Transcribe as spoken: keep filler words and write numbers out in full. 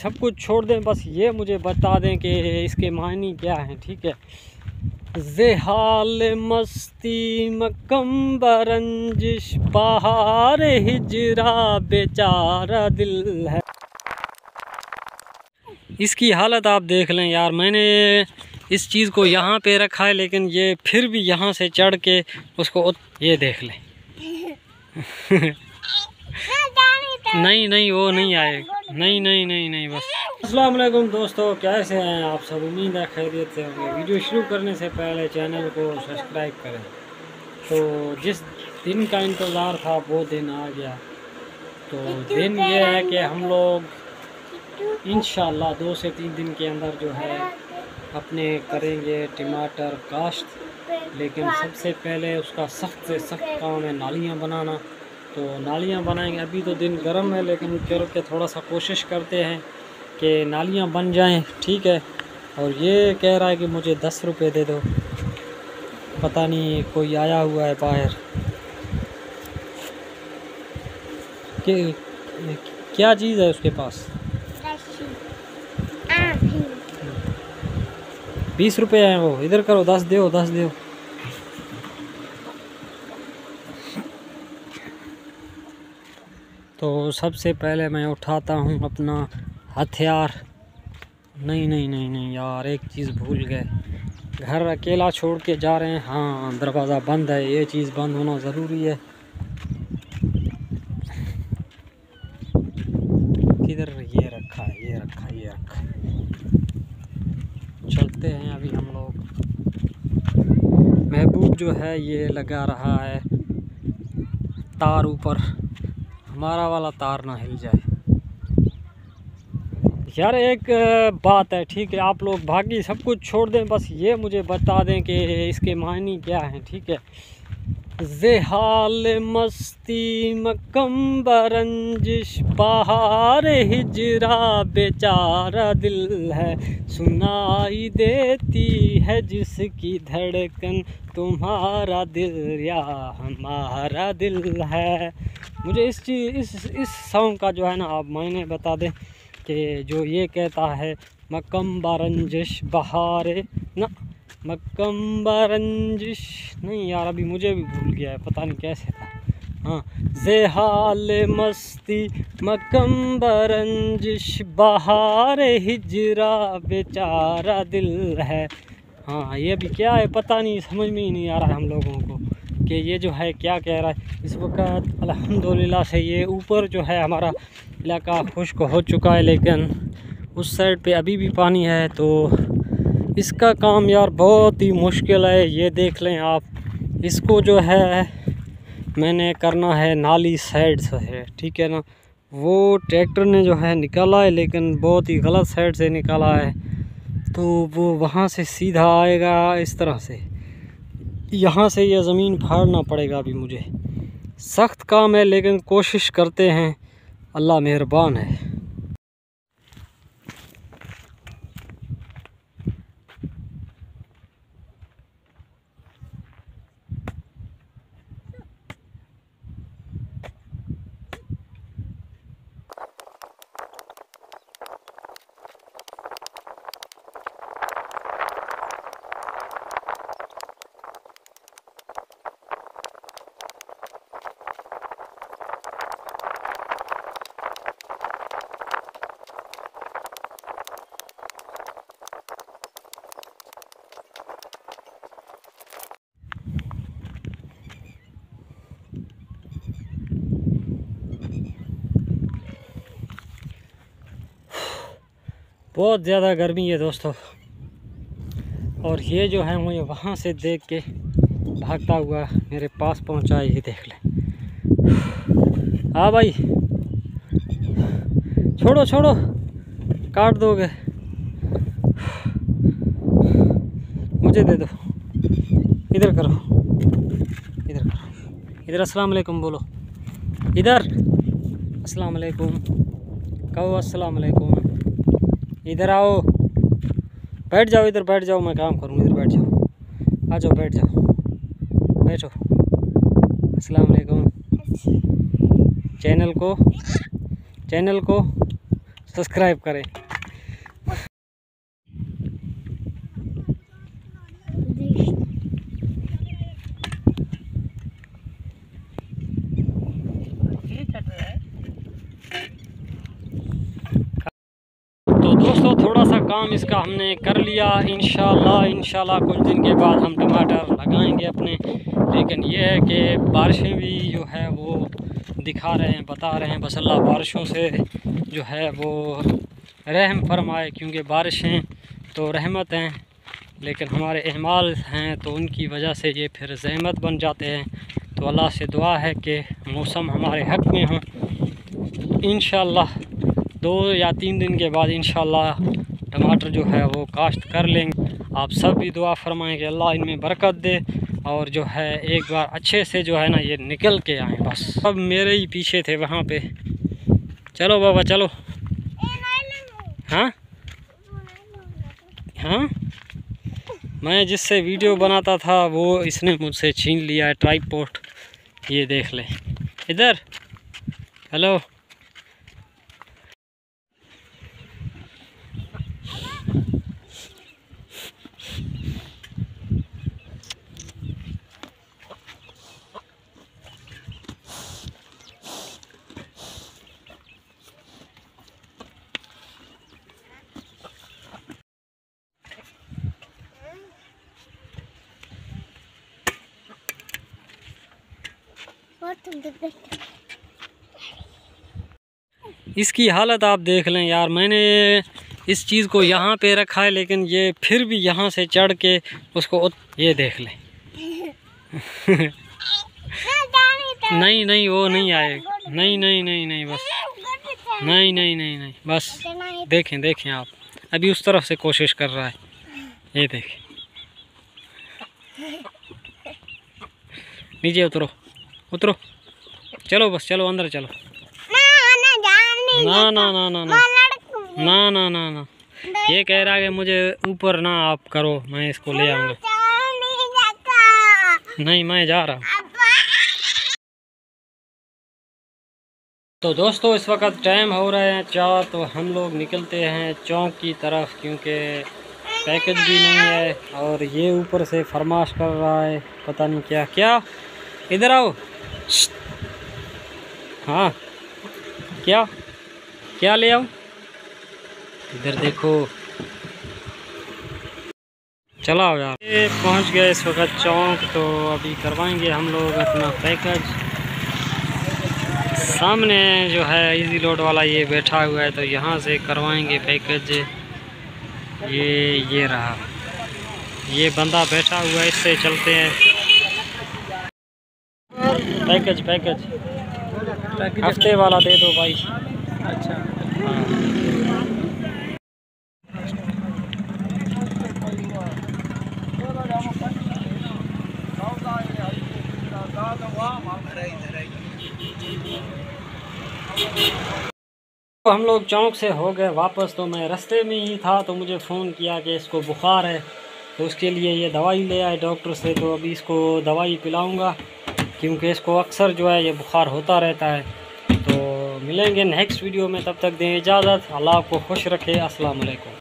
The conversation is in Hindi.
सब कुछ छोड़ दें, बस ये मुझे बता दें कि इसके मानी क्या हैं। ठीक है, ज़ेहाल मस्ती मकम्बर रंजिश बहार हिजरा बेचारा दिल है, इसकी हालत आप देख लें यार। मैंने इस चीज़ को यहाँ पे रखा है लेकिन ये फिर भी यहाँ से चढ़ के उसको, ये देख लें। नहीं नहीं वो नहीं आएगा, नहीं नहीं नहीं नहीं बस। अस्सलाम वालेकुम दोस्तों, कैसे हैं आप सब, उम्मीद है खैरियत से होंगे। वीडियो शुरू करने से पहले चैनल को सब्सक्राइब करें। तो जिस दिन का इंतज़ार था वो दिन आ गया। तो दिन ये है कि हम लोग इंशाल्लाह दो से तीन दिन के अंदर जो है अपने करेंगे टमाटर काश्त। लेकिन सबसे पहले उसका सख्त से सख्त काम है नालियाँ बनाना, तो नालियाँ बनाएंगे। अभी तो दिन गर्म है लेकिन चल के थोड़ा सा कोशिश करते हैं कि नालियाँ बन जाएं। ठीक है, और ये कह रहा है कि मुझे दस रुपये दे दो, पता नहीं कोई आया हुआ है बाहर कि क्या चीज़ है उसके पास। बीस रुपये हैं वो, इधर करो, दस दो दस दो। तो सबसे पहले मैं उठाता हूँ अपना हथियार। नहीं नहीं नहीं नहीं यार, एक चीज़ भूल गए, घर अकेला छोड़ के जा रहे हैं। हाँ, दरवाज़ा बंद है, ये चीज़ बंद होना ज़रूरी है। किधर ये रखा है, ये रखा है, ये रखा है। चलते हैं अभी हम लोग। महबूब जो है ये लगा रहा है तार ऊपर, हमारा वाला तार ना हिल जाए। यार एक बात है, ठीक है, आप लोग बाकी सब कुछ छोड़ दें, बस ये मुझे बता दें कि इसके मानी क्या हैं। ठीक है, ज़ेहाल मस्ती मकम्बर रंजिश बहार हिजरा बेचारा दिल है, सुनाई देती है जिसकी धड़कन तुम्हारा दिल या हमारा दिल है। मुझे इस चीज़ इस इस सॉन्ग का जो है ना आप मायने बता दें कि जो ये कहता है मकम्बर रंजिश बहारे ना मकम्बर रंजिश, नहीं यार अभी मुझे भी भूल गया है, पता नहीं कैसे था। हाँ, ज़ेहाल मस्ती मकम्बर रंजिश बहारे हिजरा बेचारा दिल है। हाँ, ये भी क्या है पता नहीं, समझ में ही नहीं आ रहा है हम लोगों को कि ये जो है क्या कह रहा है। इस वक्त अल्हम्दुलिल्लाह से ये ऊपर जो है हमारा इलाका खुश्क हो चुका है लेकिन उस साइड पे अभी भी पानी है। तो इसका काम यार बहुत ही मुश्किल है, ये देख लें आप। इसको जो है मैंने करना है नाली साइड से है, ठीक है ना। वो ट्रैक्टर ने जो है निकाला है लेकिन बहुत ही गलत साइड से निकाला है, तो वो वहाँ से सीधा आएगा इस तरह से, यहाँ से यह ज़मीन फाड़ना पड़ेगा। अभी मुझे सख्त काम है लेकिन कोशिश करते हैं, अल्लाह मेहरबान है। बहुत ज़्यादा गर्मी है दोस्तों, और ये जो है मुझे वहाँ से देख के भागता हुआ मेरे पास पहुँचा। ये देख लें। हाँ भाई, छोड़ो छोड़ो, काट दोगे, मुझे दे दो। इधर करो, इधर करो, इधर अस्सलाम वालेकुम बोलो, इधर अस्सलाम वालेकुम कहो, अस्सलाम वालेकुम, इधर आओ, बैठ जाओ, इधर बैठ जाओ, मैं काम करूँ, इधर बैठ जाओ, आ जाओ, बैठ जाओ, बैठो। अस्सलाम वालेकुम, चैनल को चैनल को सब्सक्राइब करें। तो दोस्तों थोड़ा सा काम इसका हमने कर लिया। इंशाल्लाह इंशाल्लाह कुछ दिन के बाद हम टमाटर लगाएंगे अपने। लेकिन ये है कि बारिशें भी जो है वो दिखा रहे हैं, बता रहे हैं, बस अल्लाह बारिशों से जो है वो रहम फरमाए, क्योंकि बारिशें तो रहमत हैं लेकिन हमारे अहमाल हैं तो उनकी वजह से ये फिर ज़हमत बन जाते हैं। तो अल्लाह से दुआ है कि मौसम हमारे हक में हो। इंशाल्लाह दो या तीन दिन के बाद इंशाल्लाह टमाटर जो है वो काश्त कर लेंगे। आप सब भी दुआ फरमाएँ कि अल्लाह इनमें बरकत दे और जो है एक बार अच्छे से जो है ना ये निकल के आए। बस सब मेरे ही पीछे थे वहाँ पे। चलो बाबा चलो। हाँ हाँ मैं जिससे वीडियो बनाता था वो इसने मुझसे छीन लिया है ट्राइपॉड। ये देख ले इधर। हेलो इसकी हालत आप देख लें यार। मैंने इस चीज़ को यहाँ पे रखा है लेकिन ये फिर भी यहाँ से चढ़ के उसको ये देख लें। नहीं नहीं वो नहीं आएगा। नहीं नहीं नहीं नहीं बस नहीं नहीं नहीं नहीं बस देखें देखें आप। अभी उस तरफ से कोशिश कर रहा है। ये देखें नीचे उतरो उतरो। चलो बस चलो अंदर चलो। ना ना ना ना ना ना ना ना ना ये कह रहा है कि मुझे ऊपर ना आप करो, मैं इसको ले आऊँगा। नहीं मैं जा रहा हूँ। तो दोस्तों इस वक्त टाइम हो रहे हैं चार, तो हम लोग निकलते हैं चौक की तरफ क्योंकि पैकेज भी नहीं है। और ये ऊपर से फरमाश कर रहा है पता नहीं क्या क्या। इधर आओ। हाँ क्या क्या ले आओ इधर देखो। चला आओ यार। ये पहुँच गए इस वक्त चौक। तो अभी करवाएंगे हम लोग अपना पैकेज। सामने जो है इजी लोड वाला ये बैठा हुआ है तो यहाँ से करवाएंगे पैकेज। ये ये रहा ये बंदा बैठा हुआ है, इससे चलते हैं। पैकेज पैकेज हफ्ते वाला दे दो भाई। अच्छा तो हम लोग चौक से हो गए वापस। तो मैं रास्ते में ही था तो मुझे फ़ोन किया कि इसको बुखार है तो उसके लिए ये दवाई ले आए डॉक्टर से। तो अभी इसको दवाई पिलाऊंगा क्योंकि इसको अक्सर जो है ये बुखार होता रहता है। तो मिलेंगे नेक्स्ट वीडियो में, तब तक दें इजाज़त। अल्लाह आपको खुश रखे। अस्सलाम वालेकुम।